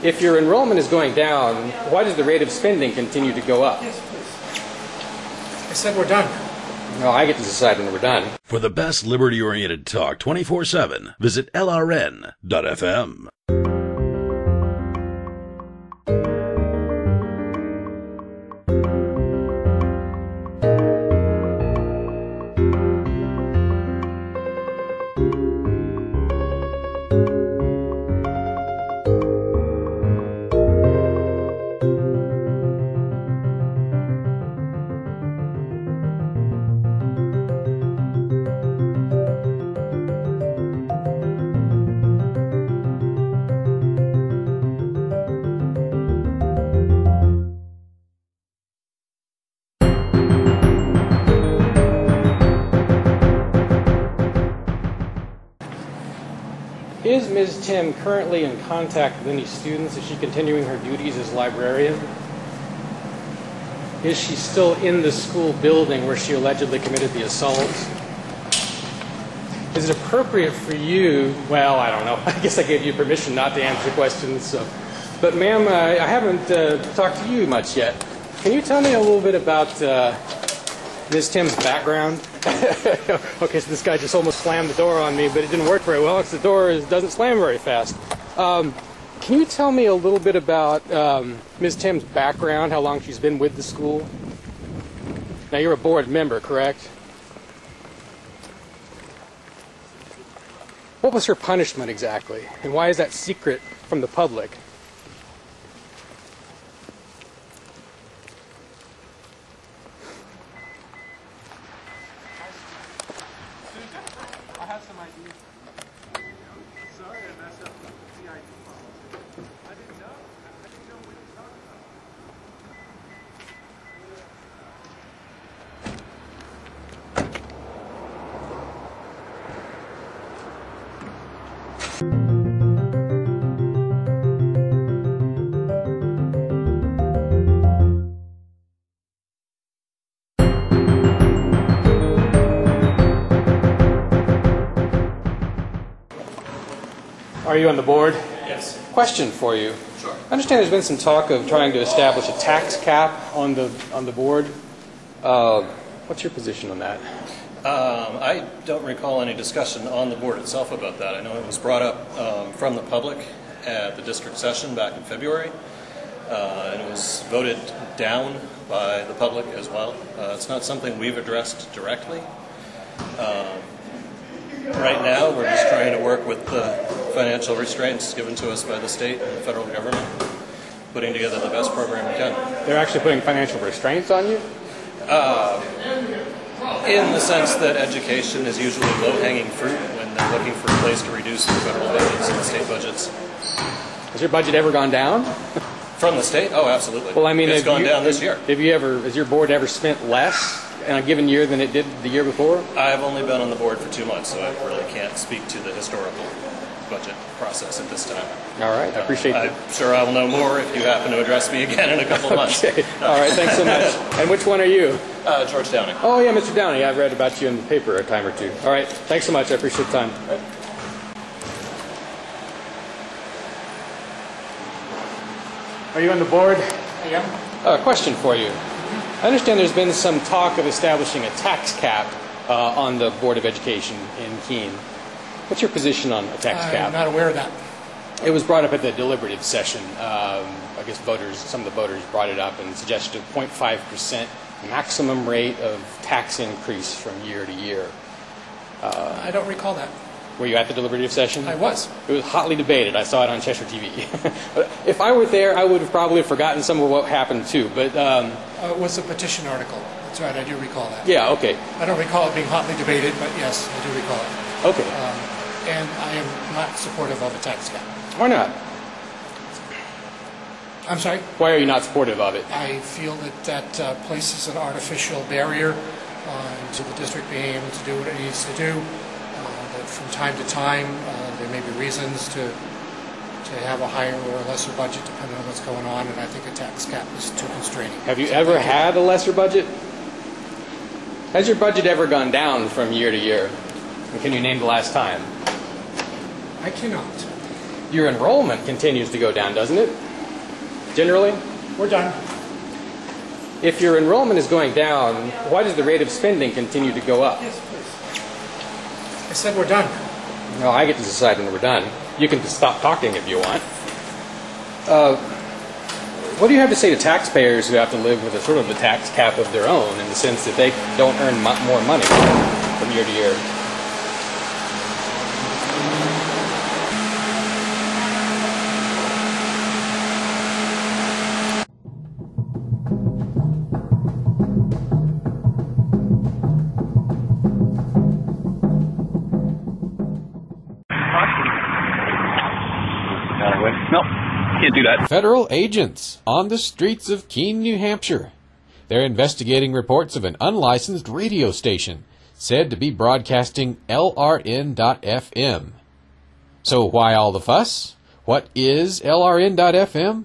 If your enrollment is going down, why does the rate of spending continue to go up? Yes, please. I said we're done. No, I get to decide when we're done. For the best liberty-oriented talk 24/7, visit LRN.FM. Is Ms. Timm currently in contact with any students? Is she continuing her duties as librarian? Is she still in the school building where she allegedly committed the assault? Is it appropriate for you, well, I don't know, I guess I gave you permission not to answer questions, so. But ma'am, I haven't talked to you much yet. Can you tell me a little bit about Ms. Timm's background? Okay, so this guy just almost slammed the door on me, but it didn't work very well because the door doesn't slam very fast. Can you tell me a little bit about Ms. Timm's background, how long she's been with the school? Now, you're a board member, correct? What was her punishment exactly, and why is that secret from the public? Are you on the board? Yes. Question for you. Sure. I understand there's been some talk of trying to establish a tax cap on the board. What's your position on that? I don't recall any discussion on the board itself about that. I know it was brought up from the public at the district session back in February, and it was voted down by the public as well. It's not something we've addressed directly. Right now, we're just trying to work with the financial restraints given to us by the state and the federal government, putting together the best program we can. They're actually putting financial restraints on you? In the sense that education is usually low-hanging fruit when they're looking for a place to reduce the federal budgets and the state budgets. Has your budget ever gone down? From the state? Oh, absolutely. Well, I mean, it's gone down this year. Has your board ever spent less in a given year than it did the year before? I've only been on the board for 2 months, so I really can't speak to the historical budget process at this time. All right, I appreciate that. I'm sure I will know more if you happen to address me again in a couple months. All right, thanks so much. And which one are you? George Downey. Oh, yeah, Mr. Downey. I've read about you in the paper a time or two. All right, thanks so much. I appreciate the time. All right. Are you on the board? I am. A question for you. I understand there's been some talk of establishing a tax cap on the Board of Education in Keene. What's your position on a tax cap? I'm not aware of that. It was brought up at the deliberative session. I guess some of the voters brought it up and suggested a 0.5% maximum rate of tax increase from year to year. I don't recall that. Were you at the deliberative session? I was. It was hotly debated. I saw it on Cheshire TV. If I were there, I would have probably forgotten some of what happened too. But it was a petition article. That's right. I do recall that. Yeah. Okay. I don't recall it being hotly debated, but yes, I do recall it. Okay. And I am not supportive of a tax cap. Why not? I'm sorry. Why are you not supportive of it? I feel that that places an artificial barrier to the district being able to do what it needs to do. From time to time, there may be reasons to have a higher or a lesser budget depending on what's going on, and I think a tax cap is too constraining. Have you ever had a lesser budget? Has your budget ever gone down from year to year? And can you name the last time? I cannot. your enrollment continues to go down, doesn't it? Generally? We're done. If your enrollment is going down, why does the rate of spending continue to go up? Yes, please. I said we're done. No, I get to decide when we're done. You can stop talking if you want. What do you have to say to taxpayers who have to live with a sort of a tax cap of their own, in the sense that they don't earn more money from year to year? Federal agents on the streets of Keene, New Hampshire. They're investigating reports of an unlicensed radio station said to be broadcasting LRN.FM. So why all the fuss? What is LRN.FM?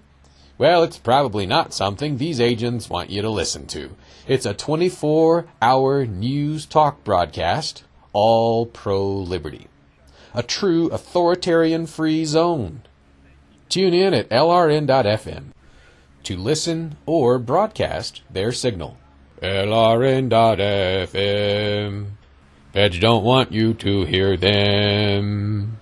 Well, it's probably not something these agents want you to listen to. It's a 24-hour news talk broadcast, all pro-liberty. A true authoritarian-free zone. Tune in at LRN.FM to listen or broadcast their signal. LRN.FM. Feds don't want you to hear them.